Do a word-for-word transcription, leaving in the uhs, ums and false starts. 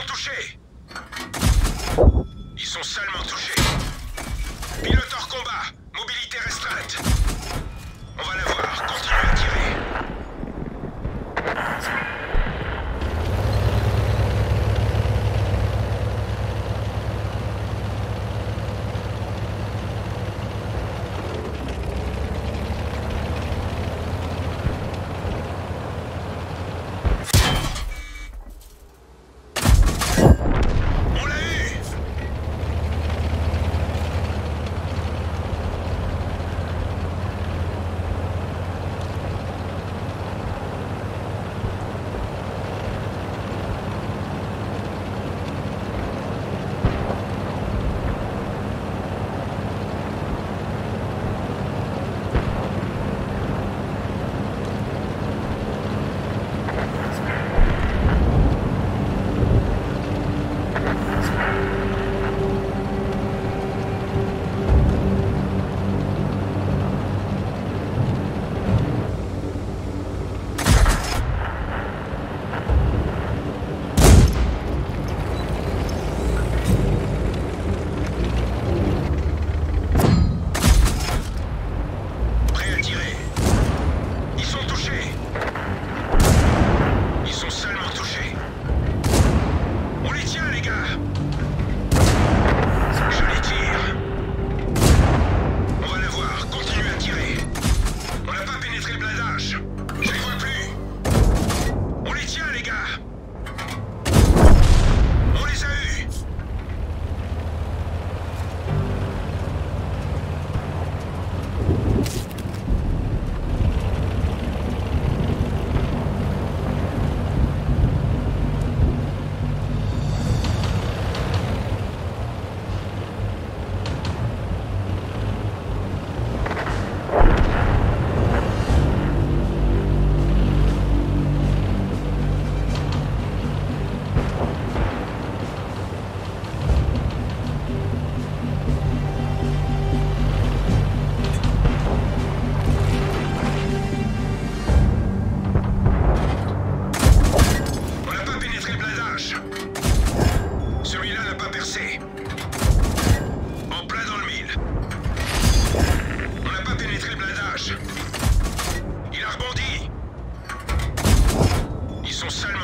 sont touchés. Ils sont salement touchés. Pilote hors combat. Mobilité restreinte. On va la voir. Continuez à tirer. Son seul